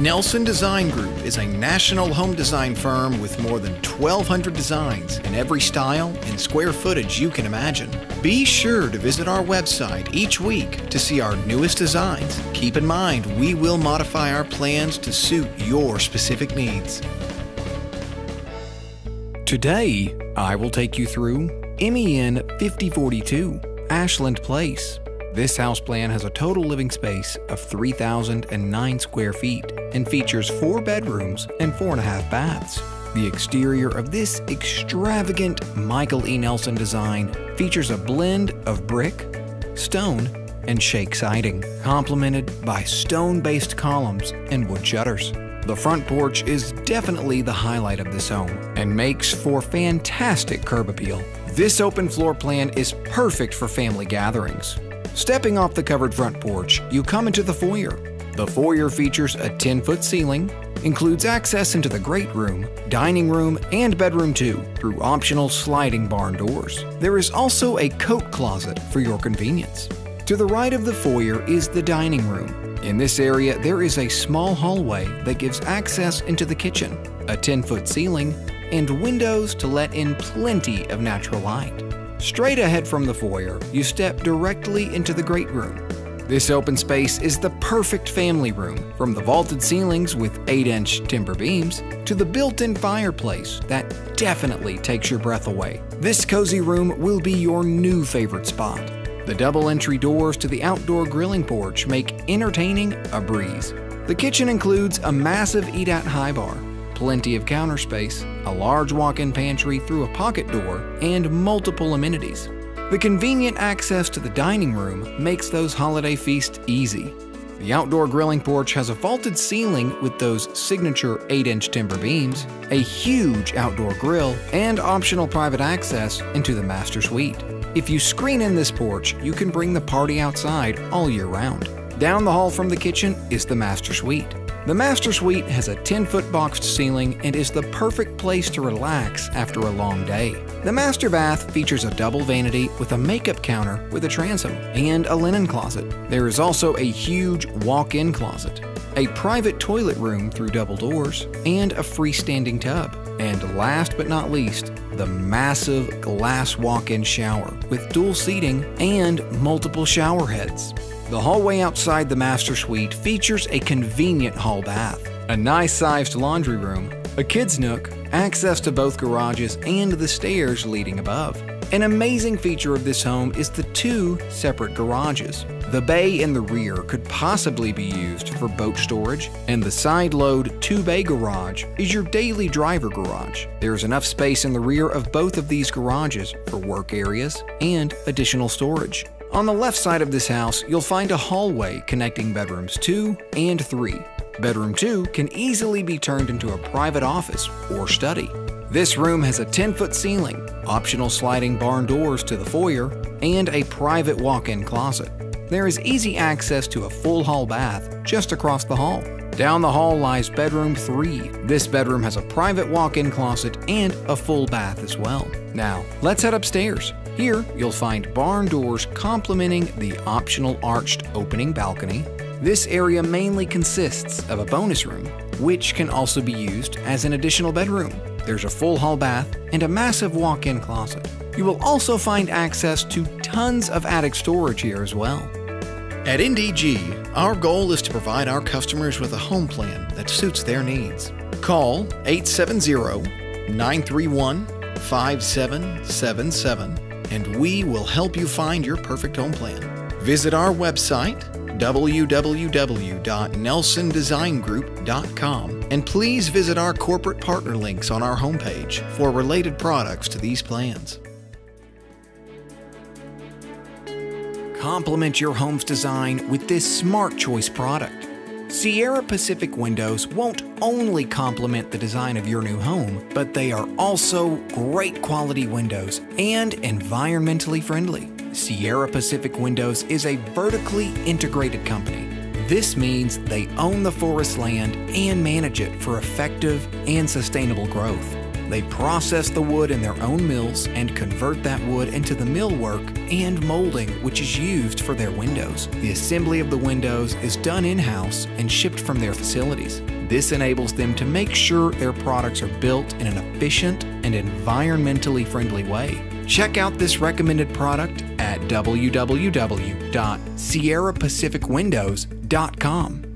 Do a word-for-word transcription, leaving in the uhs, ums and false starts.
Nelson Design Group is a national home design firm with more than twelve hundred designs in every style and square footage you can imagine. Be sure to visit our website each week to see our newest designs. Keep in mind, we will modify our plans to suit your specific needs. Today, I will take you through M E N fifty forty-two, Ashland Place. This house plan has a total living space of three thousand nine square feet and features four bedrooms and four and a half baths. The exterior of this extravagant Michael E. Nelson design features a blend of brick, stone, and shake siding, complemented by stone-based columns and wood shutters. The front porch is definitely the highlight of this home and makes for fantastic curb appeal. This open floor plan is perfect for family gatherings. Stepping off the covered front porch, you come into the foyer. The foyer features a ten-foot ceiling, includes access into the great room, dining room, and bedroom two through optional sliding barn doors. There is also a coat closet for your convenience. To the right of the foyer is the dining room. In this area, there is a small hallway that gives access into the kitchen, a ten-foot ceiling, and windows to let in plenty of natural light. Straight ahead from the foyer, you step directly into the great room. This open space is the perfect family room, from the vaulted ceilings with eight-inch timber beams to the built-in fireplace that definitely takes your breath away. This cozy room will be your new favorite spot. The double entry doors to the outdoor grilling porch make entertaining a breeze. The kitchen includes a massive eat-out high bar, plenty of counter space, a large walk-in pantry through a pocket door, and multiple amenities. The convenient access to the dining room makes those holiday feasts easy. The outdoor grilling porch has a vaulted ceiling with those signature eight-inch timber beams, a huge outdoor grill, and optional private access into the master suite. If you screen in this porch, you can bring the party outside all year round. Down the hall from the kitchen is the master suite. The master suite has a ten-foot boxed ceiling and is the perfect place to relax after a long day. The master bath features a double vanity with a makeup counter with a transom and a linen closet. There is also a huge walk-in closet, a private toilet room through double doors, and a freestanding tub. And last but not least, the massive glass walk-in shower with dual seating and multiple shower heads. The hallway outside the master suite features a convenient hall bath, a nice-sized laundry room, a kids' nook, access to both garages and the stairs leading above. An amazing feature of this home is the two separate garages. The bay in the rear could possibly be used for boat storage, and the side-load two-bay garage is your daily driver garage. There is enough space in the rear of both of these garages for work areas and additional storage. On the left side of this house, you'll find a hallway connecting bedrooms two and three. Bedroom two can easily be turned into a private office or study. This room has a ten-foot ceiling, optional sliding barn doors to the foyer, and a private walk-in closet. There is easy access to a full hall bath just across the hall. Down the hall lies bedroom three. This bedroom has a private walk-in closet and a full bath as well. Now, let's head upstairs. Here, you'll find barn doors complementing the optional arched opening balcony. This area mainly consists of a bonus room, which can also be used as an additional bedroom. There's a full hall bath and a massive walk-in closet. You will also find access to tons of attic storage here as well. At N D G, our goal is to provide our customers with a home plan that suits their needs. Call eight seven zero, nine three one, five seven seven seven and we will help you find your perfect home plan. Visit our website w w w dot nelson design group dot com and please visit our corporate partner links on our homepage for related products to these plans. Complement your home's design with this Smart Choice product. Sierra Pacific Windows won't only complement the design of your new home, but they are also great quality windows and environmentally friendly. Sierra Pacific Windows is a vertically integrated company. This means they own the forest land and manage it for effective and sustainable growth. They process the wood in their own mills and convert that wood into the millwork and molding which is used for their windows. The assembly of the windows is done in-house and shipped from their facilities. This enables them to make sure their products are built in an efficient and environmentally friendly way. Check out this recommended product at w w w dot sierra pacific windows dot com.